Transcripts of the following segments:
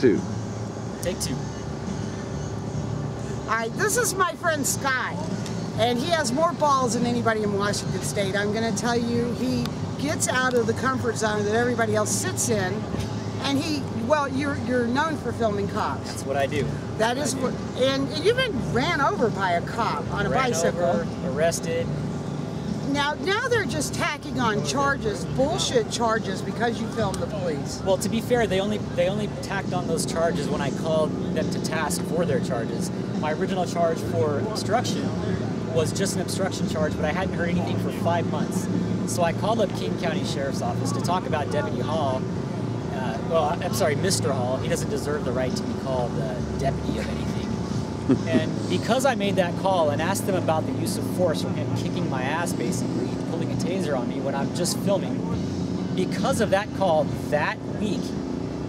two. Take two. All right, this is my friend Scott, and he has more balls than anybody in Washington State. I'm going to tell you, he gets out of the comfort zone that everybody else sits in, and he, well, you're known for filming cops. That's what I do. That is what, and you've been ran over by a cop on a bicycle. Ran over, arrested. Now they're just tacking on charges, bullshit charges, because you filmed the police. Well, to be fair, they only tacked on those charges when I called them to task for their charges. My original charge for obstruction was just an obstruction charge, but I hadn't heard anything for 5 months. So I called up King County Sheriff's Office to talk about Deputy Hall. Well, I'm sorry, Mr. Hall. He doesn't deserve the right to be called deputy of anything. And because I made that call and asked them about the use of force from him kicking my ass, basically, pulling a taser on me when I'm just filming, because of that call that week,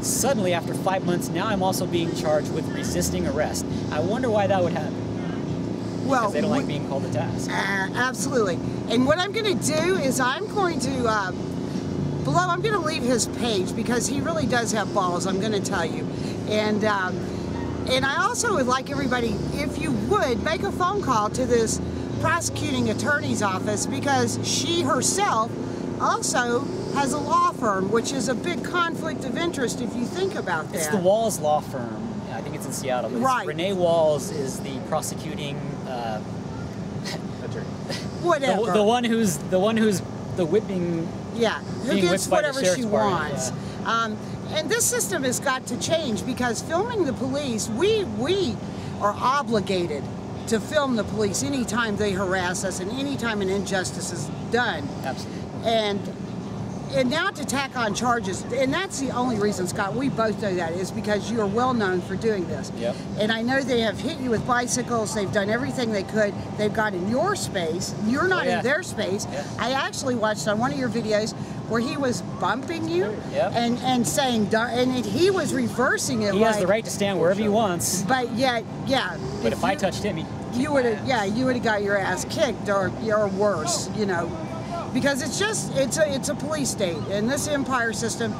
suddenly after 5 months, now I'm also being charged with resisting arrest. I wonder why that would happen. Well, because they don't like being called to task. Absolutely. And what I'm going to do is I'm going to, below, I'm going to leave his page because he really does have balls, I'm going to tell you. And I also would like everybody, if you would, make a phone call to this prosecuting attorney's office, because she herself also has a law firm, which is a big conflict of interest if you think about that. It's the Walls Law Firm. I think it's in Seattle. But right. Renee Walls is the prosecuting attorney. Whatever. The one who's the whipping. Yeah. Who gets whatever she wants. Yeah. And this system has got to change, because filming the police, we are obligated to film the police anytime they harass us and anytime an injustice is done. Absolutely. And now to tack on charges, and that's the only reason, Scott, we both know that, is because you're well known for doing this. Yep. And I know they have hit you with bicycles, they've done everything they could, they've got in your space, you're not in their space. Yeah. I actually watched on one of your videos where he was bumping you and saying, and he was reversing it. He has the right to stand wherever he wants. But But if I touched him, you would have, you would have got your ass kicked or worse, you know. Because it's just, it's a police state, and this empire system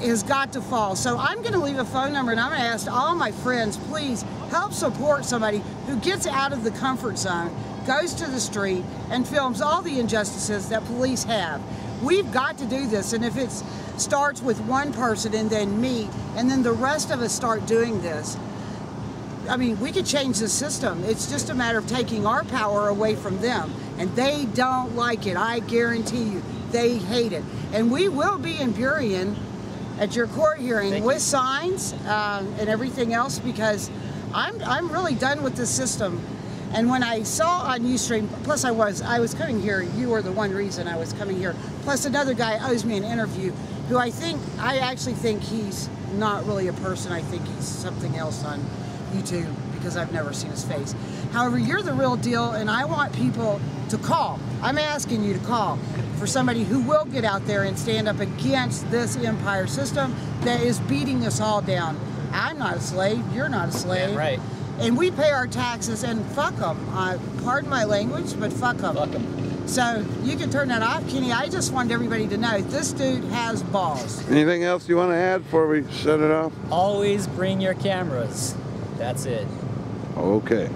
has got to fall. So I'm going to leave a phone number, and I'm going to ask all my friends, please help support somebody who gets out of the comfort zone, goes to the street, and films all the injustices that police have. We've got to do this, and if it starts with one person and then me, and then the rest of us start doing this, I mean, we could change the system. It's just a matter of taking our power away from them. And they don't like it, I guarantee you. They hate it. And we will be in Burien at your court hearing with signs and everything else, because I'm really done with this system. And when I saw on Ustream, plus I was coming here, you were the one reason I was coming here, plus another guy owes me an interview, who I actually think he's not really a person, I think he's something else on YouTube, because I've never seen his face. However, you're the real deal, and I want people to call. I'm asking you to call for somebody who will get out there and stand up against this empire system that is beating us all down. I'm not a slave, you're not a slave. Yeah, right. And we pay our taxes, and fuck them. Pardon my language, but fuck them. Fuck them. So you can turn that off, Kenny. I just wanted everybody to know this dude has balls. Anything else you want to add before we shut it off? Always bring your cameras. That's it. Okay.